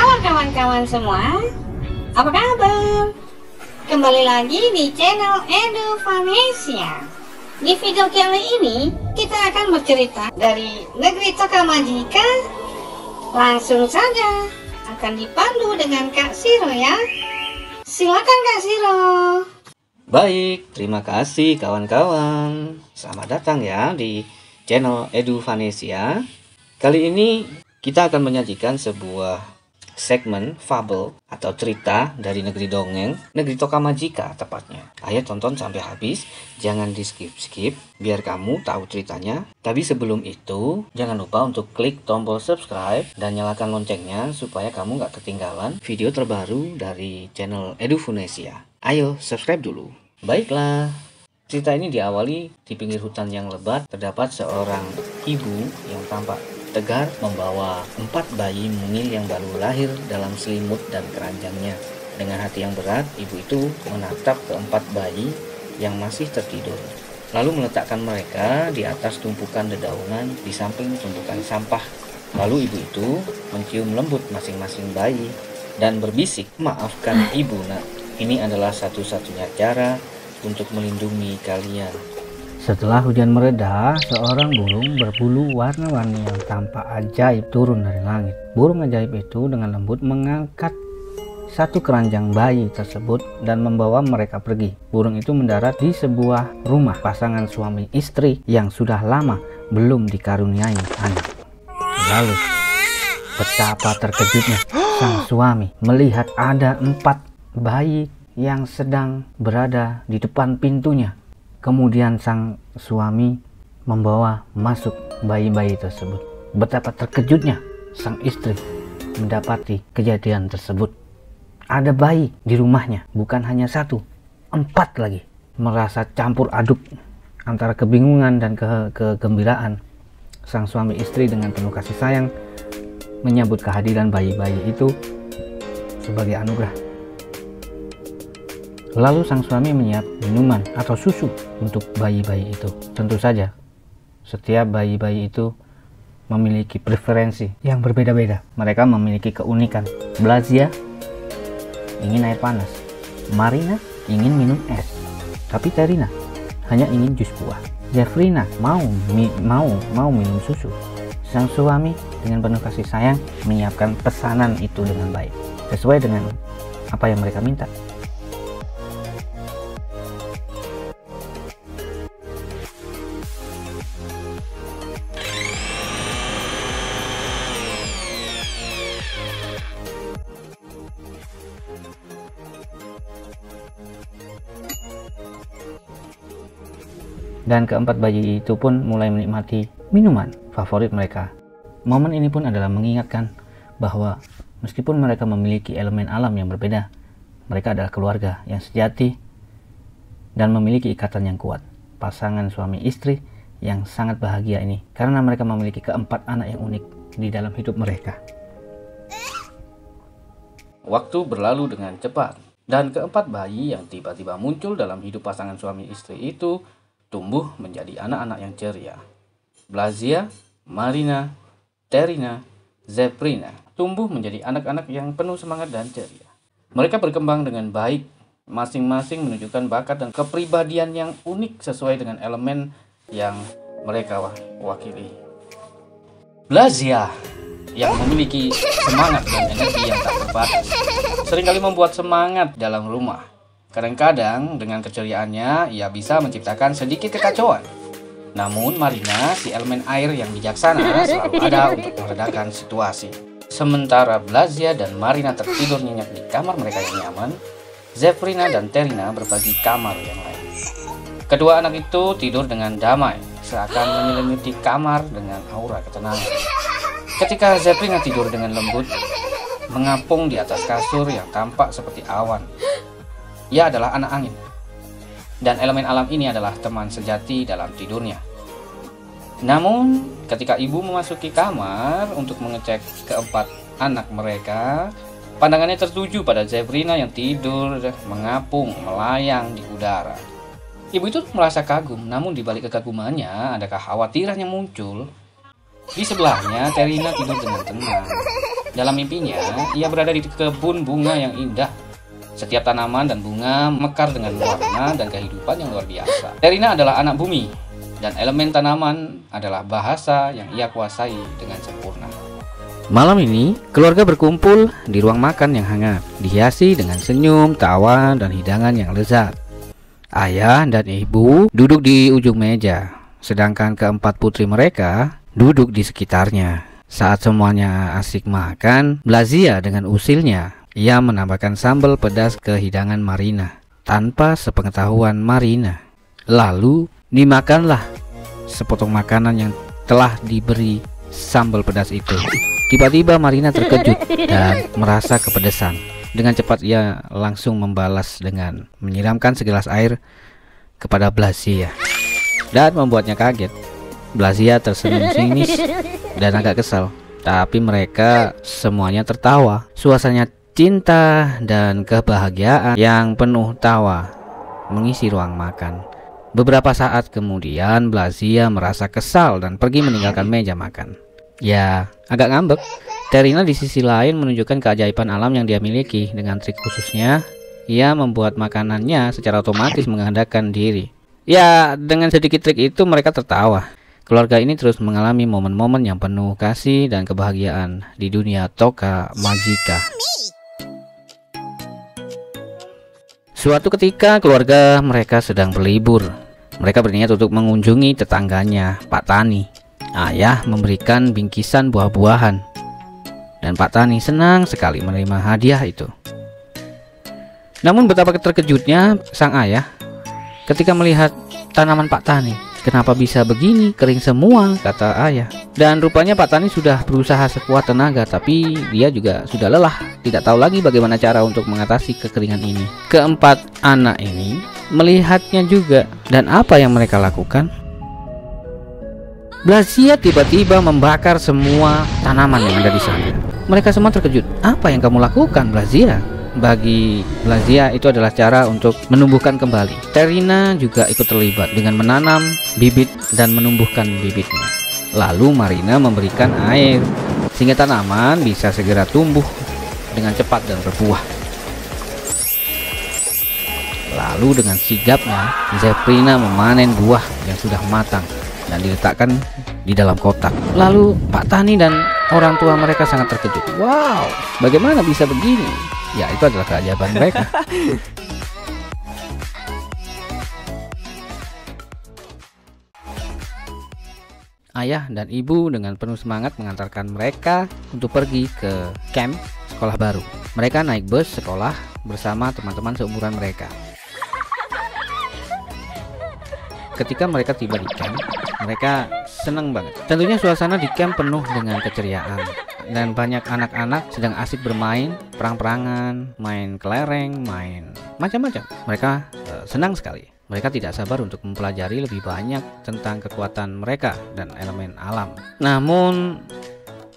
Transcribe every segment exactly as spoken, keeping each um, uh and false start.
Kawan-kawan semua, apa kabar? Kembali lagi di channel Edufunesia. Di video kali ini kita akan bercerita dari negeri Toca Magica. Langsung saja akan dipandu dengan Kak Siro ya. Silakan Kak Siro. Baik, terima kasih kawan-kawan. Selamat datang ya di channel Edufunesia. Kali ini kita akan menyajikan sebuah segmen fabel atau cerita dari negeri dongeng, negeri Toca Magica tepatnya. Ayo tonton sampai habis, jangan di skip-skip biar kamu tahu ceritanya. Tapi sebelum itu, jangan lupa untuk klik tombol subscribe dan nyalakan loncengnya supaya kamu nggak ketinggalan video terbaru dari channel Edufunesia. Ayo subscribe dulu. Baiklah, cerita ini diawali di pinggir hutan yang lebat. Terdapat seorang ibu yang tampak tegar membawa empat bayi mungil yang baru lahir dalam selimut dan keranjangnya. Dengan hati yang berat, ibu itu menatap keempat bayi yang masih tertidur, lalu meletakkan mereka di atas tumpukan dedaunan di samping tumpukan sampah. Lalu ibu itu mencium lembut masing-masing bayi dan berbisik, "Maafkan ibu nak, ini adalah satu-satunya cara untuk melindungi kalian." Setelah hujan mereda, seorang burung berbulu warna-warni yang tampak ajaib turun dari langit. Burung ajaib itu dengan lembut mengangkat satu keranjang bayi tersebut dan membawa mereka pergi. Burung itu mendarat di sebuah rumah pasangan suami istri yang sudah lama belum dikaruniai anak. Lalu, betapa terkejutnya sang suami melihat ada empat bayi yang sedang berada di depan pintunya. Kemudian sang suami membawa masuk bayi-bayi tersebut. Betapa terkejutnya sang istri mendapati kejadian tersebut. Ada bayi di rumahnya, bukan hanya satu, empat lagi. Merasa campur aduk antara kebingungan dan ke kegembiraan. Sang suami istri dengan penuh kasih sayang menyambut kehadiran bayi-bayi itu sebagai anugerah. Lalu sang suami menyiapkan minuman atau susu untuk bayi-bayi itu. Tentu saja, setiap bayi-bayi itu memiliki preferensi yang berbeda-beda. Mereka memiliki keunikan. Blazia ingin air panas, Marina ingin minum es, tapi Terina hanya ingin jus buah. Javrina mau mi, mau mau minum susu. Sang suami dengan penuh kasih sayang menyiapkan pesanan itu dengan baik, sesuai dengan apa yang mereka minta. Dan keempat bayi itu pun mulai menikmati minuman favorit mereka. Momen ini pun adalah mengingatkan bahwa meskipun mereka memiliki elemen alam yang berbeda, mereka adalah keluarga yang sejati dan memiliki ikatan yang kuat. Pasangan suami istri yang sangat bahagia ini karena mereka memiliki keempat anak yang unik di dalam hidup mereka. Waktu berlalu dengan cepat dan keempat bayi yang tiba-tiba muncul dalam hidup pasangan suami istri itu tumbuh menjadi anak-anak yang ceria. Blazia, Marina, Terina, Zeprina tumbuh menjadi anak-anak yang penuh semangat dan ceria. Mereka berkembang dengan baik, masing-masing menunjukkan bakat dan kepribadian yang unik sesuai dengan elemen yang mereka wakili. Blazia yang memiliki semangat dan energi yang tak terbatas seringkali membuat semangat dalam rumah. Kadang-kadang dengan keceriaannya ia bisa menciptakan sedikit kekacauan. Namun Marina, si elemen air yang bijaksana, selalu ada untuk meredakan situasi. Sementara Blazia dan Marina tertidur nyenyak di kamar mereka yang nyaman, Zeprina dan Terina berbagi kamar yang lain. Kedua anak itu tidur dengan damai, seakan menyelimuti kamar dengan aura ketenangan. Ketika Zeprina tidur dengan lembut, mengapung di atas kasur yang tampak seperti awan. Ia adalah anak angin, dan elemen alam ini adalah teman sejati dalam tidurnya. Namun, ketika ibu memasuki kamar untuk mengecek keempat anak mereka, pandangannya tertuju pada Javrina yang tidur mengapung melayang di udara. Ibu itu merasa kagum, namun di balik kekagumannya ada kekhawatiran yang muncul. Di sebelahnya, Terina tidur dengan tenang. Dalam mimpinya, ia berada di kebun bunga yang indah. Setiap tanaman dan bunga mekar dengan warna dan kehidupan yang luar biasa. Terina adalah anak bumi, dan elemen tanaman adalah bahasa yang ia kuasai dengan sempurna. Malam ini, keluarga berkumpul di ruang makan yang hangat, dihiasi dengan senyum, tawa, dan hidangan yang lezat. Ayah dan ibu duduk di ujung meja, sedangkan keempat putri mereka duduk di sekitarnya. Saat semuanya asik makan, Blazia dengan usilnya, ia menambahkan sambal pedas ke hidangan Marina, tanpa sepengetahuan Marina. Lalu, dimakanlah sepotong makanan yang telah diberi sambal pedas itu. Tiba-tiba Marina terkejut dan merasa kepedesan. Dengan cepat ia langsung membalas dengan menyiramkan segelas air kepada Blazia dan membuatnya kaget. Blazia tersenyum sinis dan agak kesal, tapi mereka semuanya tertawa. Suasana cinta dan kebahagiaan yang penuh tawa mengisi ruang makan. Beberapa saat kemudian Blazia merasa kesal dan pergi meninggalkan meja makan. Ya, agak ngambek. Terina di sisi lain menunjukkan keajaiban alam yang dia miliki. Dengan trik khususnya, ia membuat makanannya secara otomatis mengandalkan diri. Ya, dengan sedikit trik itu mereka tertawa. Keluarga ini terus mengalami momen-momen yang penuh kasih dan kebahagiaan di dunia Toca Magica. Suatu ketika keluarga mereka sedang berlibur. Mereka berniat untuk mengunjungi tetangganya, Pak Tani. Ayah memberikan bingkisan buah-buahan, dan Pak Tani senang sekali menerima hadiah itu. Namun betapa terkejutnya sang ayah ketika melihat tanaman Pak Tani. Kenapa bisa begini, kering semua, kata ayah. Dan rupanya Pak Tani sudah berusaha sekuat tenaga, tapi dia juga sudah lelah, tidak tahu lagi bagaimana cara untuk mengatasi kekeringan ini. Keempat anak ini melihatnya juga, dan apa yang mereka lakukan? Blazia tiba-tiba membakar semua tanaman yang ada di sana. Mereka semua terkejut. Apa yang kamu lakukan, Blazia? Bagi Blazia itu adalah cara untuk menumbuhkan kembali. Terina juga ikut terlibat dengan menanam bibit dan menumbuhkan bibitnya. Lalu Marina memberikan air sehingga tanaman bisa segera tumbuh dengan cepat dan berbuah. Lalu dengan sigapnya Zeprina memanen buah yang sudah matang dan diletakkan di dalam kotak. Lalu Pak Tani dan orang tua mereka sangat terkejut. Wow, bagaimana bisa begini? Ya, itu adalah keajaiban mereka. Ayah dan ibu dengan penuh semangat mengantarkan mereka untuk pergi ke camp sekolah baru. Mereka naik bus sekolah bersama teman-teman seumuran mereka. Ketika mereka tiba di camp, mereka senang banget. Tentunya suasana di camp penuh dengan keceriaan, dan banyak anak-anak sedang asik bermain perang-perangan, main kelereng, main macam-macam. Mereka uh, senang sekali. Mereka tidak sabar untuk mempelajari lebih banyak tentang kekuatan mereka dan elemen alam. Namun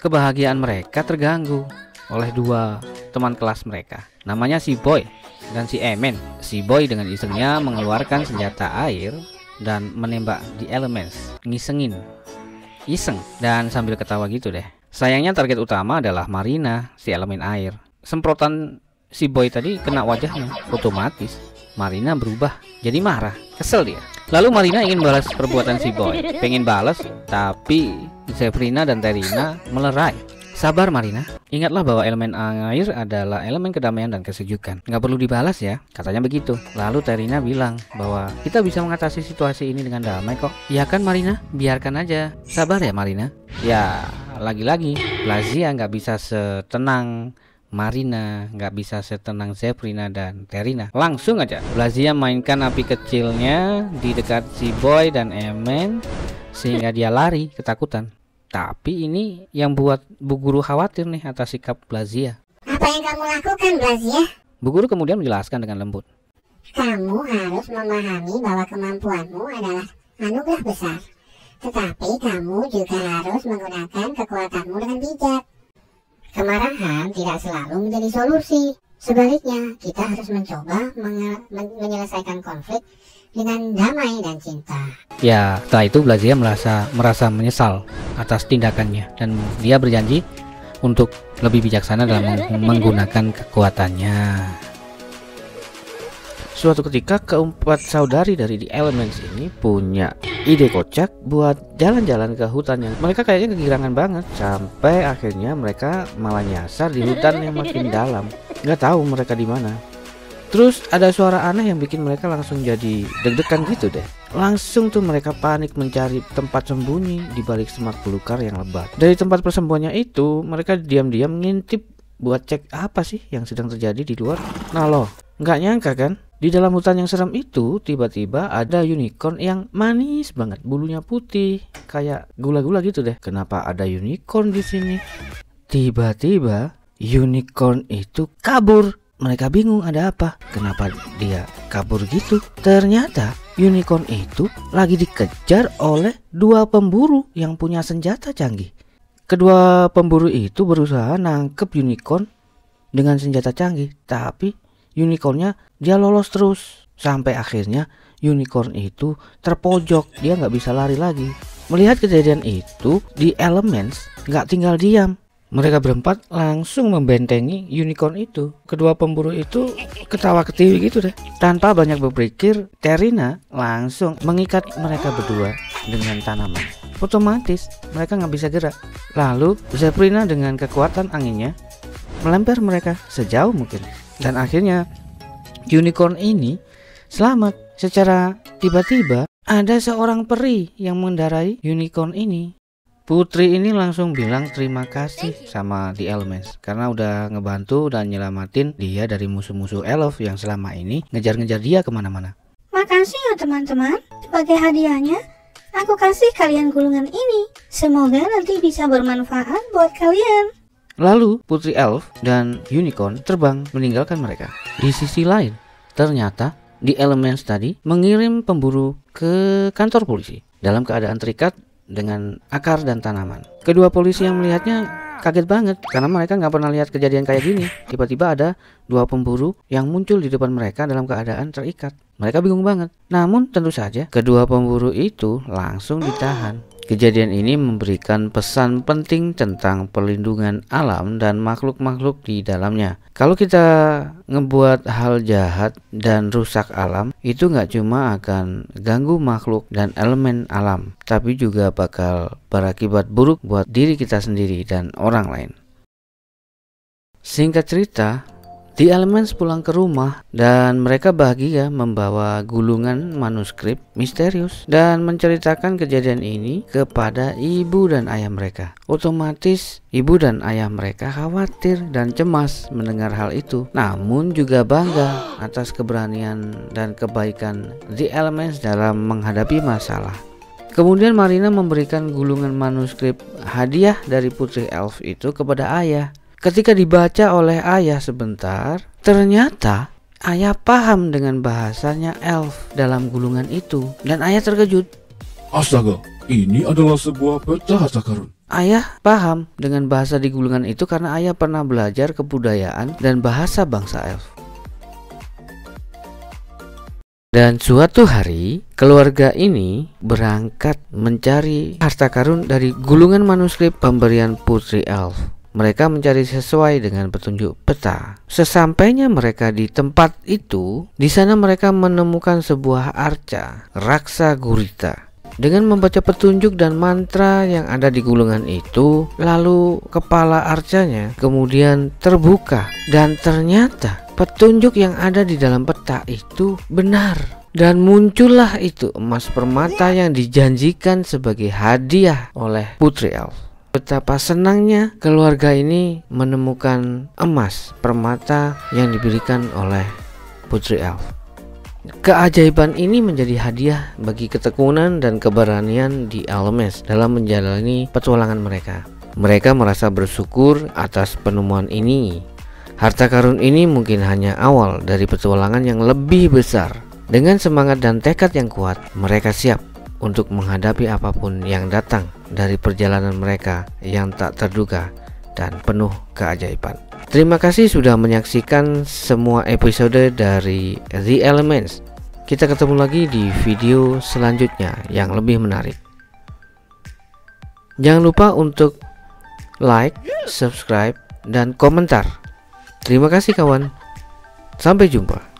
kebahagiaan mereka terganggu oleh dua teman kelas mereka. Namanya si Boy dan si Emen. Si Boy dengan istrinya mengeluarkan senjata air dan menembak di elements, ngisengin, iseng, dan sambil ketawa gitu deh. Sayangnya target utama adalah Marina, si elemen air. Semprotan si Boy tadi kena wajahnya, otomatis Marina berubah, jadi marah, kesel dia. Lalu Marina ingin balas perbuatan si Boy, pengen balas, tapi Zeprina dan Terina melerai. Sabar Marina, ingatlah bahwa elemen air adalah elemen kedamaian dan kesejukan. Nggak perlu dibalas ya, katanya begitu. Lalu Terina bilang bahwa kita bisa mengatasi situasi ini dengan damai kok. Ya kan Marina, biarkan aja. Sabar ya Marina. Ya, lagi-lagi Blazia nggak bisa setenang Marina, nggak bisa setenang Zeprina dan Terina. Langsung aja Blazia mainkan api kecilnya di dekat si Boy dan Emen, sehingga dia lari ketakutan. Tapi ini yang buat Bu Guru khawatir nih atas sikap Blazia. Apa yang kamu lakukan, Blazia? Bu Guru kemudian menjelaskan dengan lembut. Kamu harus memahami bahwa kemampuanmu adalah anugerah besar. Tetapi kamu juga harus menggunakan kekuatanmu dengan bijak. Kemarahan tidak selalu menjadi solusi. Sebaliknya, kita harus mencoba menyelesaikan konflik dengan damai dan cinta. Ya, setelah itu Blazia merasa, merasa menyesal atas tindakannya, dan dia berjanji untuk lebih bijaksana dalam menggunakan kekuatannya. Suatu ketika keempat saudari dari The Elements ini punya ide kocak buat jalan-jalan ke hutan yang mereka kayaknya kegirangan banget. Sampai akhirnya mereka malah nyasar di hutan yang makin dalam. Nggak tahu mereka di mana. Terus ada suara aneh yang bikin mereka langsung jadi deg-degan gitu deh. Langsung tuh mereka panik mencari tempat sembunyi di balik semak belukar yang lebat. Dari tempat persembunyiannya itu mereka diam-diam ngintip buat cek apa sih yang sedang terjadi di luar. Nah loh, nggak nyangka kan? Di dalam hutan yang seram itu tiba-tiba ada unicorn yang manis banget, bulunya putih kayak gula-gula gitu deh. Kenapa ada unicorn di sini? Tiba-tiba unicorn itu kabur. Mereka bingung ada apa, kenapa dia kabur gitu. Ternyata unicorn itu lagi dikejar oleh dua pemburu yang punya senjata canggih. Kedua pemburu itu berusaha nangkep unicorn dengan senjata canggih, tapi unicornnya dia lolos terus. Sampai akhirnya unicorn itu terpojok, dia nggak bisa lari lagi. Melihat kejadian itu, The Elements nggak tinggal diam. Mereka berempat langsung membentengi unicorn itu. Kedua pemburu itu ketawa ketiwi gitu deh. Tanpa banyak berpikir, Terina langsung mengikat mereka berdua dengan tanaman. Otomatis mereka nggak bisa gerak. Lalu Zeprina dengan kekuatan anginnya melempar mereka sejauh mungkin. Dan akhirnya unicorn ini selamat. Secara tiba-tiba ada seorang peri yang mengendarai unicorn ini. Putri ini langsung bilang terima kasih sama The Elements karena udah ngebantu dan nyelamatin dia dari musuh-musuh elf yang selama ini ngejar-ngejar dia kemana-mana. Makasih ya teman-teman. Sebagai hadiahnya aku kasih kalian gulungan ini. Semoga nanti bisa bermanfaat buat kalian. Lalu Putri Elf dan Unicorn terbang meninggalkan mereka. Di sisi lain, ternyata The Elements tadi mengirim pemburu ke kantor polisi dalam keadaan terikat dengan akar dan tanaman. Kedua polisi yang melihatnya kaget banget karena mereka nggak pernah lihat kejadian kayak gini. Tiba-tiba ada dua pemburu yang muncul di depan mereka dalam keadaan terikat. Mereka bingung banget. Namun tentu saja kedua pemburu itu langsung ditahan. Kejadian ini memberikan pesan penting tentang perlindungan alam dan makhluk-makhluk di dalamnya. Kalau kita ngebuat hal jahat dan rusak alam, itu nggak cuma akan ganggu makhluk dan elemen alam, tapi juga bakal berakibat buruk buat diri kita sendiri dan orang lain. Singkat cerita, The Elements pulang ke rumah dan mereka bahagia membawa gulungan manuskrip misterius dan menceritakan kejadian ini kepada ibu dan ayah mereka. Otomatis ibu dan ayah mereka khawatir dan cemas mendengar hal itu, namun juga bangga atas keberanian dan kebaikan The Elements dalam menghadapi masalah. Kemudian Marina memberikan gulungan manuskrip hadiah dari Putri Elf itu kepada ayah. Ketika dibaca oleh ayah sebentar, ternyata ayah paham dengan bahasanya elf dalam gulungan itu. Dan ayah terkejut. Astaga, ini adalah sebuah peta harta karun. Ayah paham dengan bahasa di gulungan itu karena ayah pernah belajar kebudayaan dan bahasa bangsa elf. Dan suatu hari, keluarga ini berangkat mencari harta karun dari gulungan manuskrip pemberian Putri Elf. Mereka mencari sesuai dengan petunjuk peta. Sesampainya mereka di tempat itu, di sana mereka menemukan sebuah arca, Raksa Gurita. Dengan membaca petunjuk dan mantra yang ada di gulungan itu, lalu kepala arcanya kemudian terbuka. Dan ternyata petunjuk yang ada di dalam peta itu benar. Dan muncullah itu emas permata yang dijanjikan sebagai hadiah oleh Putri Elf. Betapa senangnya keluarga ini menemukan emas permata yang diberikan oleh Putri Elf. Keajaiban ini menjadi hadiah bagi ketekunan dan keberanian di Elements dalam menjalani petualangan mereka. Mereka merasa bersyukur atas penemuan ini. Harta karun ini mungkin hanya awal dari petualangan yang lebih besar. Dengan semangat dan tekad yang kuat, mereka siap untuk menghadapi apapun yang datang dari perjalanan mereka yang tak terduga dan penuh keajaiban. Terima kasih sudah menyaksikan semua episode dari The Elements. Kita ketemu lagi di video selanjutnya yang lebih menarik. Jangan lupa untuk like, subscribe, dan komentar. Terima kasih kawan. Sampai jumpa.